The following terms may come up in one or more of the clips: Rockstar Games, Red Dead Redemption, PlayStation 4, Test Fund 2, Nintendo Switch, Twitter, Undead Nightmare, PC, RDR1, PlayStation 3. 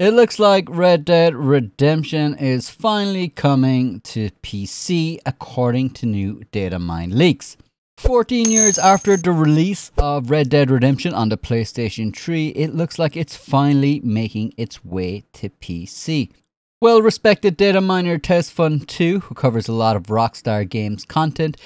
It looks like Red Dead Redemption is finally coming to PC according to new data mine leaks. 14 years after the release of Red Dead Redemption on the PlayStation 3, it looks like it's finally making its way to PC. Well-respected data miner Test Fund 2, who covers a lot of Rockstar Games content,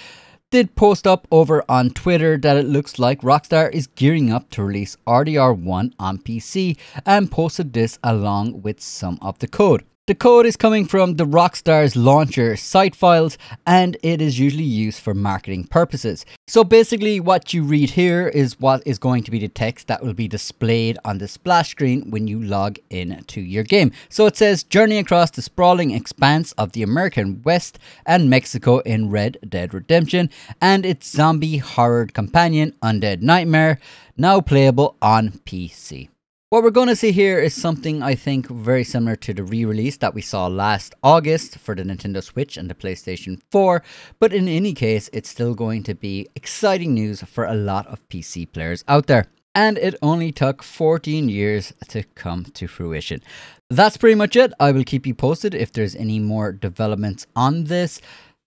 did post up over on Twitter that it looks like Rockstar is gearing up to release RDR1 on PC and posted this along with some of the code. The code is coming from the Rockstar's launcher site files and it is usually used for marketing purposes. So basically what you read here is what is going to be the text that will be displayed on the splash screen when you log in to your game. So it says, "Journey across the sprawling expanse of the American West and Mexico in Red Dead Redemption and its zombie horror companion Undead Nightmare, now playable on PC." What we're going to see here is something I think very similar to the re-release that we saw last August for the Nintendo Switch and the PlayStation 4, but in any case, it's still going to be exciting news for a lot of PC players out there. And it only took 14 years to come to fruition. That's pretty much it. I will keep you posted if there's any more developments on this.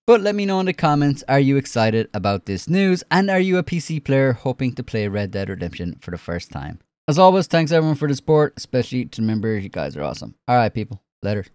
But let me know in the comments, are you excited about this news? And are you a PC player hoping to play Red Dead Redemption for the first time? As always, thanks everyone for the support, especially to the members. You guys are awesome. All right, people. Later.